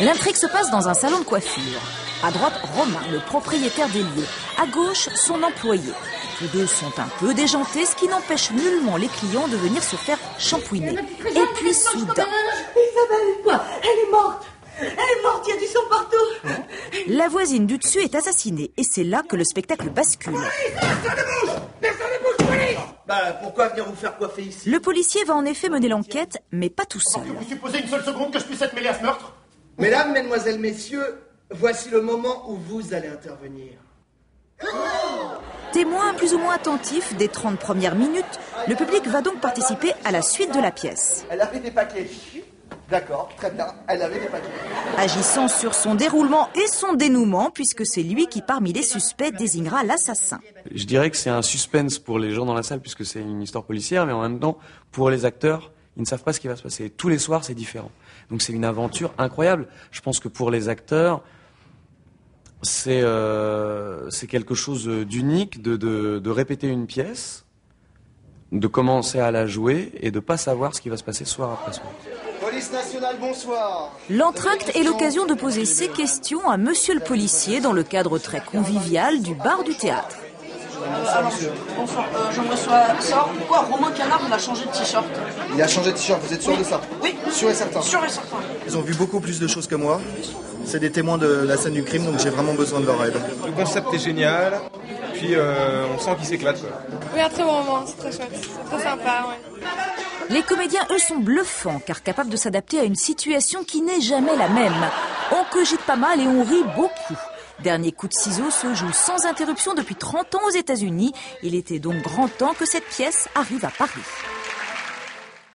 L'intrigue se passe dans un salon de coiffure. À droite, Romain, le propriétaire des lieux. À gauche, son employé. Tous deux sont un peu déjantés, ce qui n'empêche nullement les clients de venir se faire shampouiner. Et puis soudain... Isabelle, quoi ? Elle est morte ! Elle est morte, il y a du sang partout. La voisine du dessus est assassinée et c'est là que le spectacle bascule. Pourquoi venir vous faire coiffer ici ? Le policier va en effet mener l'enquête, mais pas tout seul. Vous supposez une seule seconde que je puisse être mêlé à ce meurtre ? Mesdames, mesdemoiselles, messieurs, voici le moment où vous allez intervenir. Témoin plus ou moins attentif des 30 premières minutes, le public va donc participer à la suite de la pièce. Elle avait des paquets. D'accord, très bien, elle avait des paquets. Agissant sur son déroulement et son dénouement, puisque c'est lui qui, parmi les suspects, désignera l'assassin. Je dirais que c'est un suspense pour les gens dans la salle, puisque c'est une histoire policière, mais en même temps, pour les acteurs, ils ne savent pas ce qui va se passer. Tous les soirs, c'est différent. Donc c'est une aventure incroyable. Je pense que pour les acteurs, c'est quelque chose d'unique de répéter une pièce, de commencer à la jouer et de ne pas savoir ce qui va se passer soir après soir. Police nationale, bonsoir. L'entracte est l'occasion de poser ses questions à monsieur le policier dans le cadre très convivial du bar du théâtre. Bonsoir, je me reçois ça. Pourquoi Romain Canard l'a changé de t-shirt? Il a changé de t-shirt, vous êtes sûr de ça? Oui. Sûr et certain. Sûr et certain. Ils ont vu beaucoup plus de choses que moi. C'est des témoins de la scène du crime, donc j'ai vraiment besoin de leur aide. Le concept est génial. Puis on sent qu'ils s'éclatent. Oui, un très bon moment, c'est très chouette, c'est très sympa. Ouais. Les comédiens, eux, sont bluffants, car capables de s'adapter à une situation qui n'est jamais la même. On cogite pas mal et on rit beaucoup. Dernier coup de ciseaux se joue sans interruption depuis 30 ans aux États-Unis. Il était donc grand temps que cette pièce arrive à Paris.